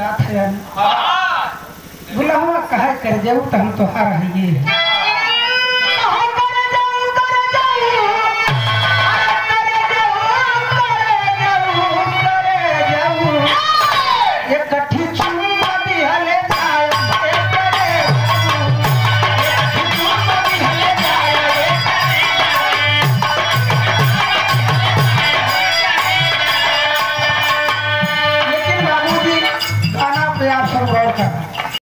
जात है बुलावा कहे कर जाऊ तो हम तोहार है।